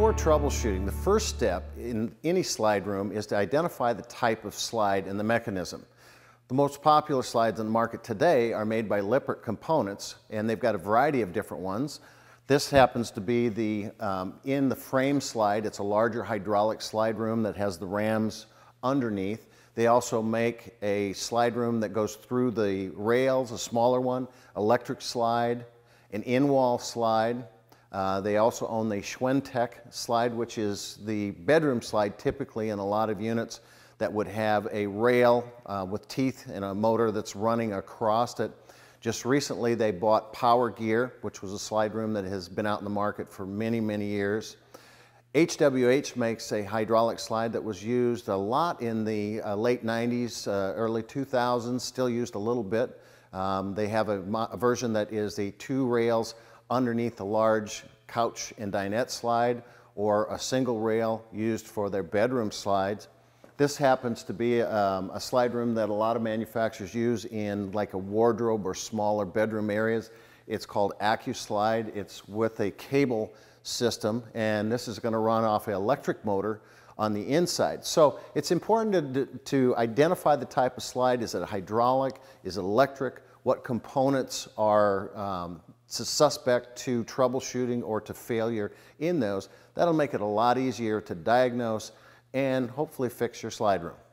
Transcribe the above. before troubleshooting, the first step in any slide room is to identify the type of slide and the mechanism. The most popular slides on the market today are made by Lippert Components, and they've got a variety of different ones. This happens to be the in the frame slide. It's a larger hydraulic slide room that has the rams underneath. They also make a slide room that goes through the rails, a smaller one, electric slide, an in-wall slide. They also own the Schwintec slide, which is the bedroom slide typically in a lot of units that would have a rail with teeth and a motor that's running across it. Just recently they bought Power Gear, which was a slide room that has been out in the market for many, many years. HWH makes a hydraulic slide that was used a lot in the late 90s, early 2000s, still used a little bit. They have a version that is the two rails underneath the large couch and dinette slide, or a single rail used for their bedroom slides. This happens to be a slide room that a lot of manufacturers use in like a wardrobe or smaller bedroom areas. It's called AccuSlide. It's with a cable system, and this is going to run off an electric motor on the inside. So it's important to identify the type of slide. Is it hydraulic? Is it electric? What components are suspect to troubleshooting or to failure in those? That'll make it a lot easier to diagnose and hopefully fix your slide room.